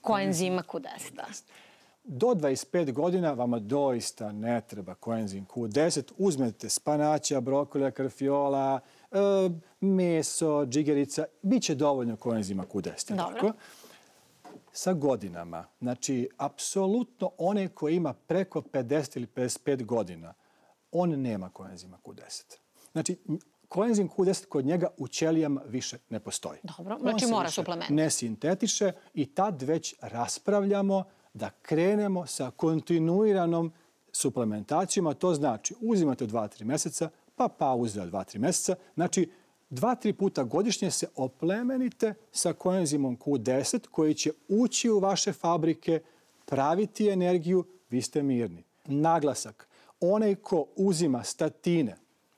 koenzima Q deset? Do dvadeset pet godina vama doista ne treba koenzim Q deset. Uzmete spanaća, brokolja, karfiola, meso, džigerica, bit će dovoljno koenzima Q deset. Dobro. sa godinama. Znači, apsolutno one koji ima preko pedeset ili pedeset pet godina, on nema koenzima Q deset. Znači, koenzim Q deset kod njega u ćelijama više ne postoji. Dobro, znači mora suplement. Ne sintetiše i tad već raspravljamo da krenemo sa kontinuiranom suplementacijom, a to znači uzimate dva do tri mjeseca, pa pauza dva do tri mjeseca. Znači, dva do tri puta godišnje se oplemenite sa koenzimom Q deset koji će ući u vaše fabrike, praviti energiju, vi ste mirni. Naglasak, onaj ko uzima statine...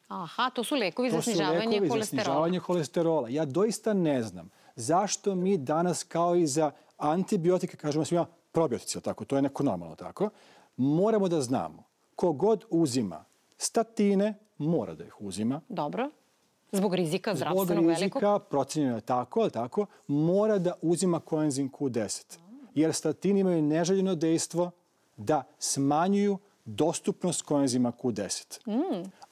Aha, to su lekovi za snižavanje kolesterola. Ja doista ne znam zašto mi danas, kao i za antibiotike, kažemo svima probiotici, to je neko normalno tako, moramo da znamo kogod uzima statine, mora da ih uzima. Dobro. Zbog rizika zdravstvenog velikog? Zbog rizika, procenjeno je tako, ali tako, mora da uzima koenzim Q deset. Jer statini imaju neželjeno dejstvo da smanjuju dostupnost koenzima Q deset.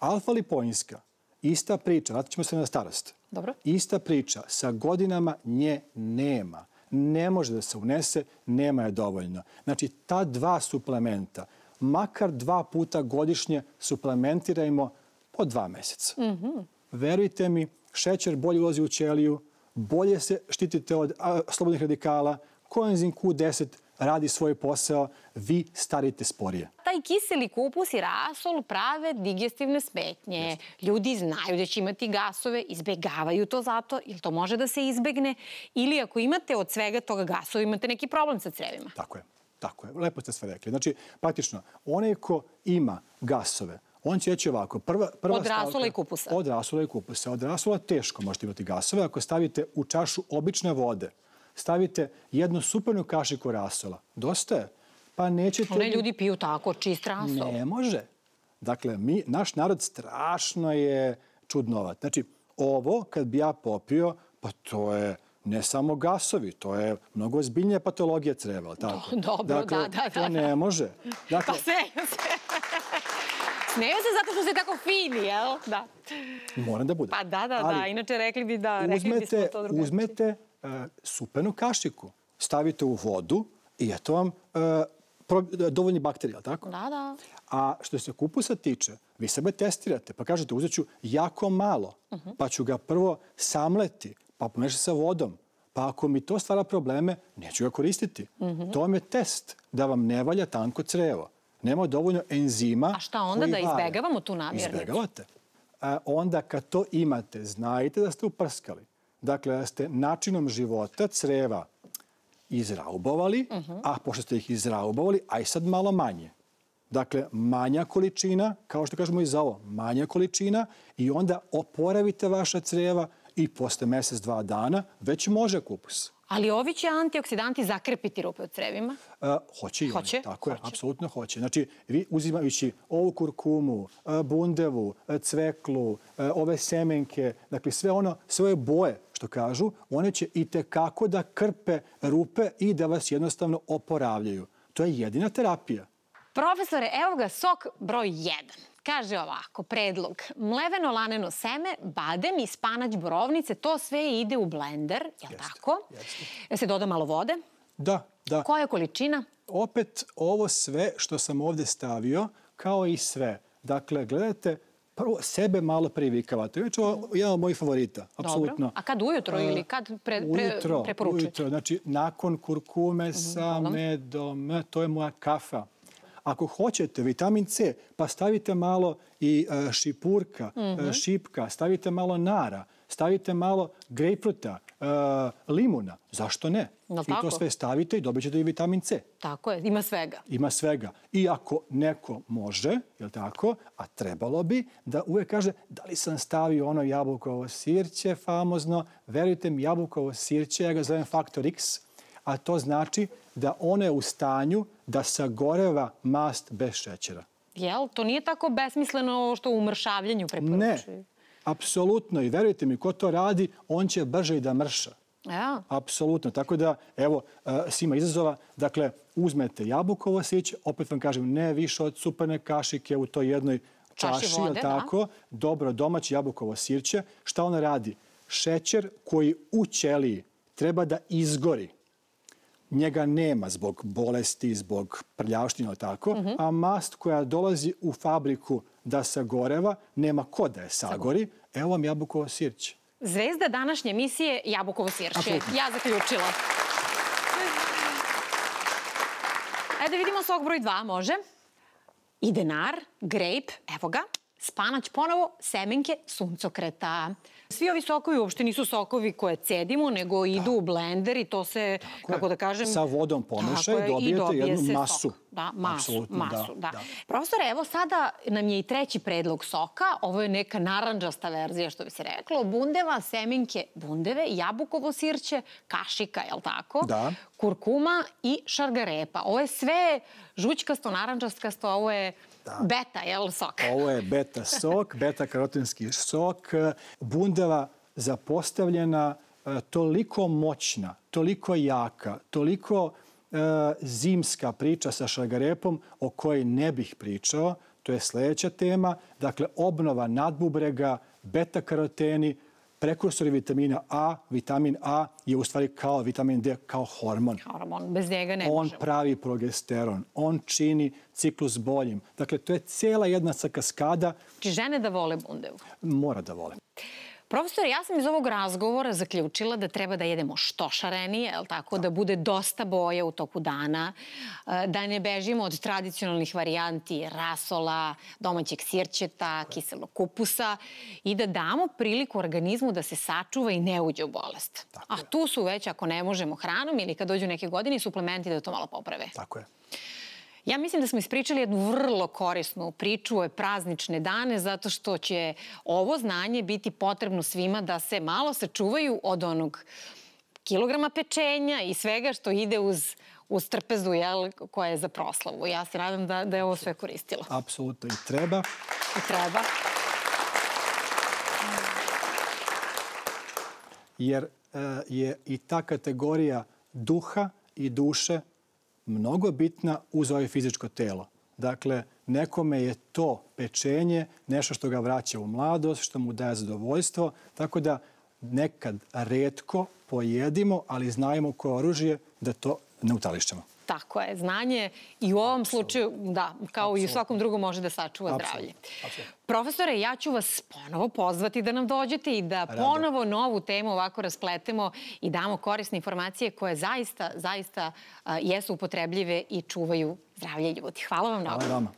Alfa-lipoinska, ista priča, vratit ćemo se na starost. Dobro. Ista priča, sa godinama nje nema. Ne može da se unese, nema je dovoljno. Znači, ta dva suplementa, makar dva puta godišnje suplementirajmo po dva meseca. Mhm. Verujte mi, šećer bolje ulazi u ćeliju, bolje se štitite od slobodnih radikala, koenzim Q deset radi svoj posao, vi starite sporije. Taj kiseli kupus i rasol prave digestivne smetnje. Ljudi znaju da će imati gasove, izbegavaju to zato, jer to može da se izbegne, ili ako imate od svega toga gasova, imate neki problem sa crevima. Tako je, tako je. Lepo ste sve rekli. Znači, praktično, onaj ko ima gasove, on će reći ovako, prva stavka... Od rasula i kupusa. Od rasula i kupusa. Od rasula teško možete imati gasove. Ako stavite u čašu obične vode, stavite jednu supernu kašiku rasula. Dosta je. Pa nećete... One ljudi piju tako, čist rasol. Ne može. Dakle, naš narod strašno je čudnovat. Znači, ovo kad bi ja popio, pa to je... Ne samo gasovi, to je mnogo ozbiljnija patologija creva, ali tako? Dobro, da, da, da. To ne može. Pa smeju se. Smeju se zato što ste tako fini, jel? Da. Moram da budem. Pa da, da, da. Inače rekli bi da... Uzmete supenu kašiku, stavite u vodu i eto vam dovoljni bakterija, ali tako? Da, da. A što se kupusa tiče, vi sebe testirate, pa kažete uzet ću jako malo, pa ću ga prvo samleti, pa pomešati sa vodom. Pa ako mi to stvara probleme, neću ga koristiti. To vam je test da vam ne valja tanko crevo. Nema dovoljno enzima. A šta onda da izbegavamo tu namjernicu? Izbegavate. Onda kad to imate, znajte da ste uprskali. Dakle, da ste načinom života creva izraubovali, a pošto ste ih izraubovali, a i sad malo manje. Dakle, manja količina, kao što kažemo i za ovo, manja količina i onda oporavite vaša creva i posle mjesec, dva dana, već može kupus. Ali ovi će antioksidanti zakrpiti rupe u crevima? Hoće i oni, tako je, apsolutno hoće. Znači, vi uzimajući ovu kurkumu, bundevu, cveklu, ove semenke, dakle sve ono, svoje boje, što kažu, one će i tekako da krpe rupe i da vas jednostavno oporavljaju. To je jedina terapija. Profesore, evo ga sok broj jedan. Kaže ovako, predlog, mleveno laneno seme, badem i spanać borovnice, to sve ide u blender, je li tako? Jeste. Se doda malo vode? Da, da. Koja je količina? Opet ovo sve što sam ovdje stavio, kao i sve. Dakle, gledajte, prvo sebe malo privikavate. Već ovo je jedan od mojih favorita, apsolutno. A kad ujutro ili kad preporučujete? Ujutro, znači nakon kurkume sa medom, to je moja kafa. Ako hoćete vitamin C, pa stavite malo i šipurka, šipka, stavite malo nara, stavite malo grejpfruta, limuna. Zašto ne? I to sve stavite i dobit ćete i vitamin C. Tako je, ima svega. Ima svega. I ako neko može, jel tako, a trebalo bi, da uvek kaže da li sam stavio ono jabukovo sirće, famozno, verujte mi, jabukovo sirće, ja ga zovem faktor X, a to znači da ono je u stanju da sagoreva mast bez šećera. Jel? To nije tako besmisleno što u mršavljenju preporučuju? Ne, apsolutno. I verujte mi, ko to radi, on će brže i da mrša. Ja. Apsolutno. Tako da, evo, svima izazova. Dakle, uzmete jabukovo sirće, opet vam kažem, ne više od superne kašike u toj jednoj čaši, čaši vode, tako, dobro domaće jabukovo sirće. Šta ono radi? Šećer koji u ćeliji treba da izgori. njega nema zbog bolesti, zbog prljavština, tako, a mast koja dolazi u fabriku da sagoreva, nema ko da je sagori. Evo vam jabukovo sirće. Zvezda današnje emisije jabukovo sirće. Ja zaključila. Ajde vidimo sok broj dva, može. I denar, grejp, evo ga, spanać ponovo, semenke suncokreta. Svi ovi sokovi uopšte nisu sokovi koje cedimo, nego idu u blender i to se, kako da kažem... Sa vodom pomešaj i dobijete jednu masu. Da, masu, masu, da. Profesor, evo sada nam je i treći predlog soka. Ovo je neka naranđasta verzija, što bi se reklo. Bundeva, semenke, bundeve, jabukovo sirće, kašika, jel tako? Da. Kurkuma i šargarepa. Ovo je sve žućkasto, naranđastasto, ovo je... Beta, jel, sok? Ovo je beta sok, beta-karotinski sok. Bundeva zapostavljena, toliko moćna, toliko jaka, toliko zimska priča sa šargarepom o kojoj ne bih pričao. To je sljedeća tema. Dakle, obnova nadbubrega, beta-karoteni, prekursori vitamina A. Vitamin A je u stvari kao vitamin D, kao hormon. Hormon, bez njega ne možemo. On pravi progesteron, on čini ciklus boljim. Dakle, to je cijela jedna kaskada. Či žene da vole bundevu? Mora da vole. Profesor, ja sam iz ovog razgovora zaključila da treba da jedemo što šarenije, da bude dosta boje u toku dana, da ne bežimo od tradicionalnih varijanti rasola, domaćeg sirćeta, kiselog kupusa i da damo priliku organizmu da se sačuva i ne uđe u bolest. A tu su već, ako ne možemo hranom ili kad dođu neke godine, suplementi da to malo poprave. Tako je. Ja mislim da smo ispričali jednu vrlo korisnu priču o praznične dane, zato što će ovo znanje biti potrebno svima da se malo sačuvaju od onog kilograma pečenja i svega što ide uz, uz trpezu koja je za proslavu. Ja se nadam da, da je ovo sve koristilo. Apsolutno i treba. I treba. Jer je i ta kategorija duha i duše mnogo bitna uz ovo fizičko telo. Dakle, nekome je to pečenje nešto što ga vraća u mladost, što mu daje zadovoljstvo. Tako da nekad retko pojedimo, ali znajemo koje oružje da to ne utališćemo. Tako je. Znanje i u ovom slučaju, da, kao i u svakom drugom, može da sačuva zdravlje. Profesore, ja ću vas ponovo pozvati da nam dođete i da ponovo novu temu ovako raspletemo i damo korisne informacije koje zaista, zaista jesu upotrebljive i čuvaju zdravlje ljudi. Hvala vam mnogo. Hvala vama.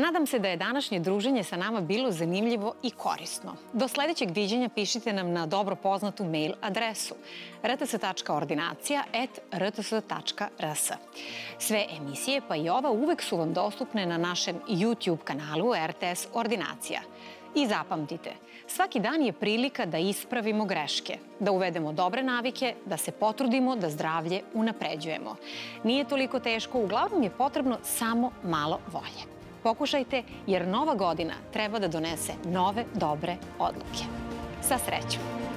Nadam se da je današnje druženje sa nama bilo zanimljivo i korisno. Do sljedećeg viđenja pišite nam na dobro poznatu mail adresu r t s tačka ordinacija et r t s tačka r s. Sve emisije pa i ova uvek su vam dostupne na našem YouTube kanalu R T S Ordinacija. I zapamtite, svaki dan je prilika da ispravimo greške, da uvedemo dobre navike, da se potrudimo, da zdravlje unapređujemo. Nije toliko teško, uglavnom je potrebno samo malo volje. Pokušajte, jer nova godina treba da donese nove dobre odluke. Sa srećom!